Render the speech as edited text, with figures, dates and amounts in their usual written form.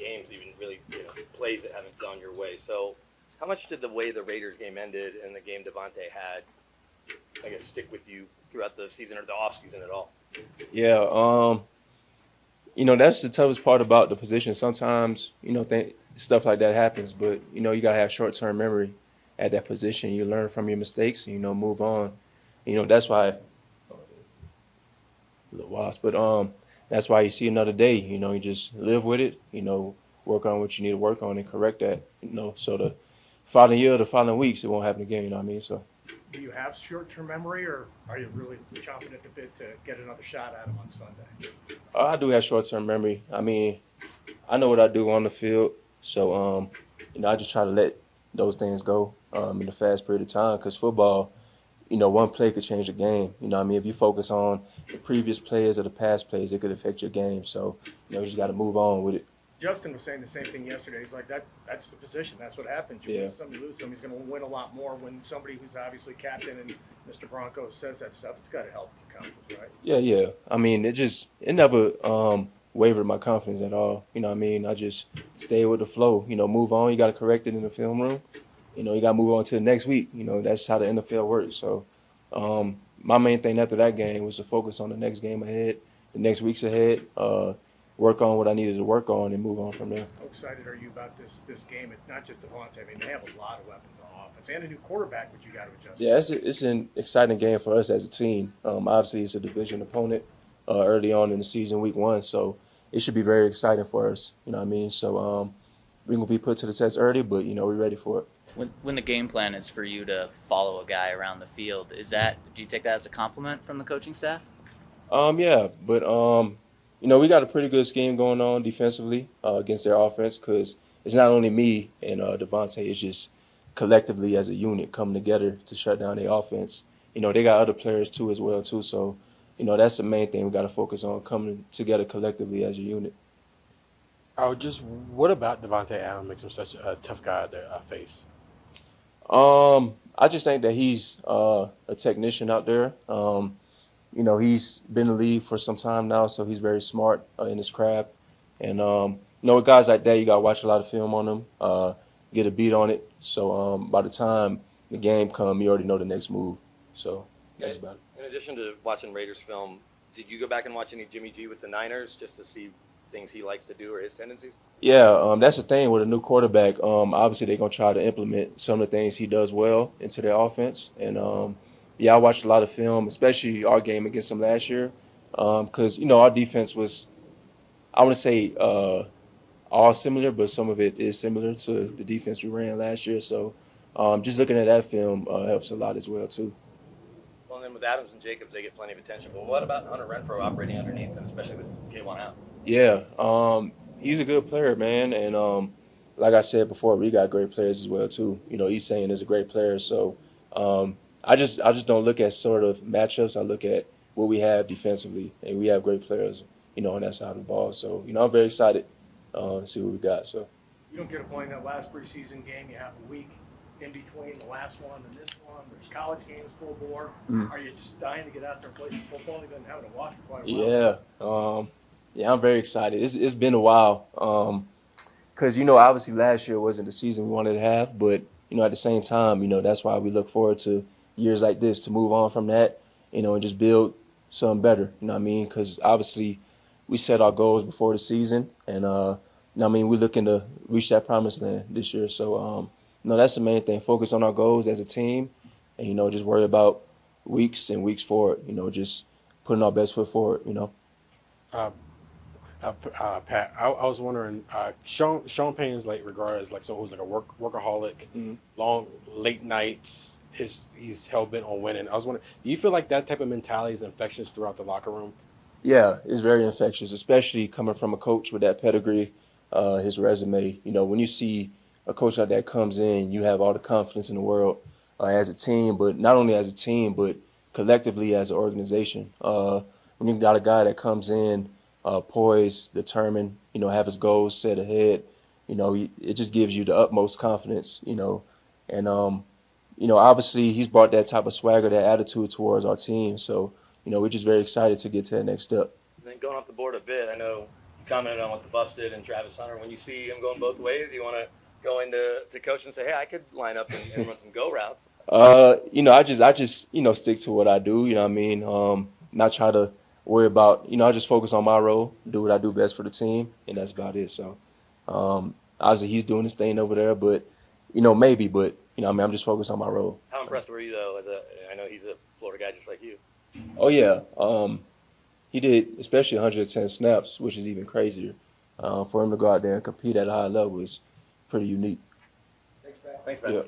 games, even really plays that haven't gone your way. So how much did the way the Raiders game ended and the game Davante had, I guess, stick with you throughout the season or the offseason at all? Yeah, you know, that's the toughest part about the position. Sometimes, stuff like that happens, but, you got to have short-term memory at that position. You learn from your mistakes and, move on. That's why – little wasp. But that's why you see another day. You just live with it, work on what you need to work on and correct that, so the following year, the following weeks, it won't happen again, so. Do you have short-term memory, or are you really chomping at the bit to get another shot at him on Sunday? I do have short-term memory. I know what I do on the field, so I just try to let those things go in the fast period of time, because football, one play could change the game. If you focus on the previous plays or the past plays, it could affect your game. So you just got to move on with it. Justin was saying the same thing yesterday. He's like, that's the position. That's what happens. You lose some, you lose some. He's going to win a lot more when somebody who's obviously captain and Mr. Bronco says that stuff. It's got to help the confidence, right? Yeah. It never wavered my confidence at all. I just stayed with the flow. Move on. You got to correct it in the film room. You got to move on to the next week. That's how the NFL works. So my main thing after that game was to focus on the next game ahead, the next weeks ahead, work on what I needed to work on and move on from there. How excited are you about this game? It's not just Davante. They have a lot of weapons on offense and a new quarterback, which you got to adjust. Yeah, it's an exciting game for us as a team. Obviously, it's a division opponent early on in the season, week 1, so it should be very exciting for us. So we're going to be put to the test early, but, we're ready for it. When the game plan is for you to follow a guy around the field, do you take that as a compliment from the coaching staff? Yeah, but we got a pretty good scheme going on defensively against their offense, because it's not only me and Davante, it's just collectively as a unit coming together to shut down their offense. They got other players as well. So, that's the main thing we got to focus on, coming together collectively as a unit. What about Davante Allen makes him such a tough guy to face? I just think that he's a technician out there. He's been in the league for some time now, so he's very smart in his craft. And, with guys like that, you got to watch a lot of film on them, get a beat on it. So by the time the game comes, you already know the next move. So that's about it. In addition to watching Raiders film, did you go back and watch any Jimmy G with the Niners just to see things he likes to do or his tendencies? Yeah, that's the thing with a new quarterback. Obviously, they're going to try to implement some of the things he does well into their offense. And, yeah, I watched a lot of film, especially our game against them last year, because, our defense was, I want to say all similar, but some of it is similar to the defense we ran last year. So just looking at that film helps a lot as well, too. Well, and then with Adams and Jacobs, they get plenty of attention. But what about Hunter Renfro operating underneath them, especially with K1 out? Yeah, he's a good player, man. And like I said before, we got great players as well, too. Isain is a great player, so I just don't look at sort of matchups. I look at what we have defensively, and we have great players, on that side of the ball. So, I'm very excited to see what we got. So you don't get a point in that last preseason game. You have a week in between the last one and this one. There's college games full bore. Are you just dying to get out there and play some football? You've been having to watch for quite a while. Yeah, I'm very excited. It's been a while because, obviously last year wasn't the season we wanted to have, but, at the same time, that's why we look forward to years like this, to move on from that, and just build something better, because obviously we set our goals before the season, and, we're looking to reach that promised land this year. So, that's the main thing, focus on our goals as a team and, just worry about weeks and weeks forward, just putting our best foot forward, Pat, I was wondering, Sean Payton's regarded as someone who's a workaholic, long late nights. He's hell bent on winning. I was wondering, do you feel like that type of mentality is infectious throughout the locker room? Yeah, it's very infectious, especially coming from a coach with that pedigree, his resume. When you see a coach like that comes in, you have all the confidence in the world as a team, but not only as a team, but collectively as an organization. When you got a guy that comes in, poised, determined, have his goals set ahead, it just gives you the utmost confidence, and, obviously he's brought that type of swagger, that attitude towards our team. So, we're just very excited to get to the next step. And then going off the board a bit, I know you commented on what the Buffs did and Travis Hunter. When you see him going both ways, you want to go into coach and say, hey, I could line up and run some go routes? I just stick to what I do. You know what I mean? Not try to worry about, I just focus on my role, do what I do best for the team, and that's about it. So obviously he's doing his thing over there, but, maybe, but, I'm just focused on my role. How impressed were you, though, I know he's a Florida guy just like you. Oh, yeah. He did, especially 110 snaps, which is even crazier. For him to go out there and compete at a high level is pretty unique. Thanks, Pat.